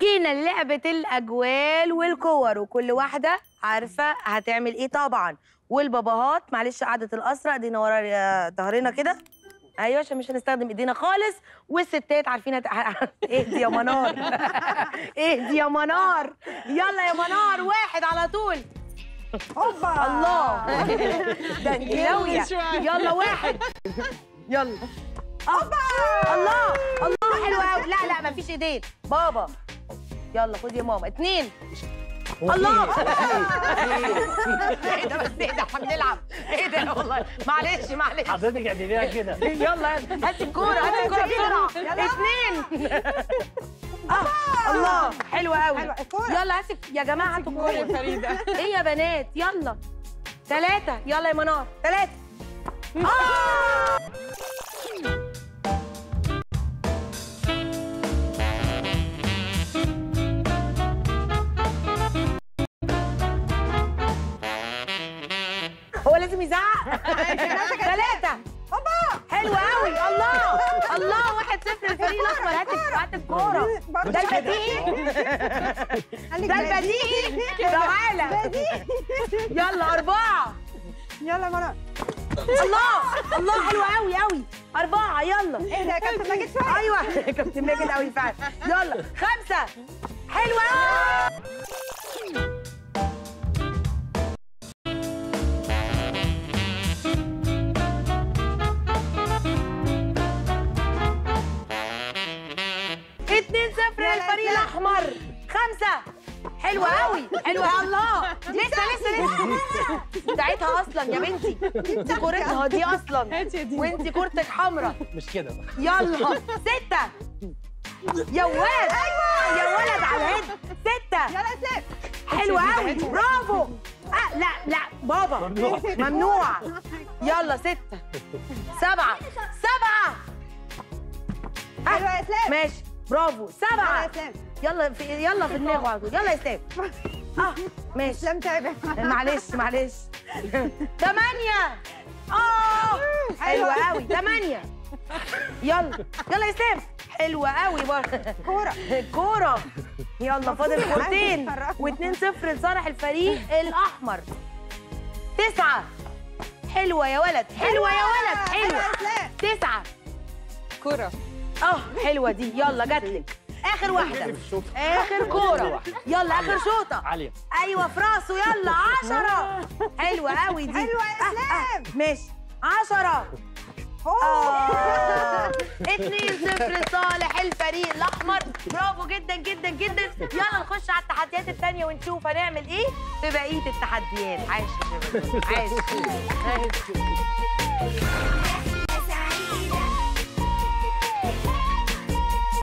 جينا لعبة الأجوال والكور، وكل واحدة عارفة هتعمل إيه طبعاً. والباباهات معلش قعدة الأسرة إيدينا ورا ظهرنا كده، أيوه عشان مش هنستخدم إيدينا خالص. والستات عارفين إهدي يا منار إهدي يا منار، يلا يا منار واحد على طول. هوبا الله ده ناوية، يلا واحد يلا. هوبا الله الله حلو قوي. لا لا مفيش ايدين بابا، يلا خد يا ماما. اتنين الله ايه ده بس ايه ده، احنا بنلعب ايه ده والله. معلش معلش حضرتك اعدليها كده، يلا هات الكوره هات الكوره بسرعه. اتنين الله حلوه قوي، يلا هات يا جماعه هاتوا الكوره الفريده. ايه يا بنات يلا. ثلاثه يلا يا منار ثلاثه. هو لازم يزعق؟ ثلاثة هوبا حلوة أوي. الله الله 1-0 الفريق الأحمر. هات الكورة. ده البديهي ده البديهي تعالى يلا. أربعة يلا مرة. الله الله حلوة أوي أوي. أربعة يلا. إيه ده يا كابتن ماجد فعلا؟ أيوه يا كابتن ماجد أوي فعلا. يلا 5 حلوة أوي. الفريق الاحمر 5 حلوه قوي حلوه. الله لسه لسه لسه بتاعتها اصلا يا بنتي، انت كورتها دي اصلا وانت كورتك حمراء مش كده. يلا 6 يا ولد يا ولد على الهد. 6 يلا 6 حلوه قوي برافو. لا لا بابا ممنوع. يلا 6 7 7 حلوه يا اسلام ماشي برافو. 7 يلا يلا في دماغه على طول. يلا يا اسلام ماشي. اسلام تعب معلش معلش. 8 حلوه قوي 8 يلا يلا يا اسلام حلوه قوي برضه. كوره كوره يلا فاضل كورتين 2-0 لصالح الفريق الاحمر. 9 حلوه يا ولد حلوه يا ولد حلوه. 9 كوره حلوه دي. يلا جاتلك اخر واحده اخر كوره. يلا اخر شوطه ايوه في راسه. يلا 10 حلوه قوي دي حلوه يا اسلام ماشي 10 2-0 لصالح الفريق الاحمر. برافو جدا جدا جدا. يلا نخش على التحديات الثانيه ونشوف هنعمل ايه في بقيه التحديات. عايش عايش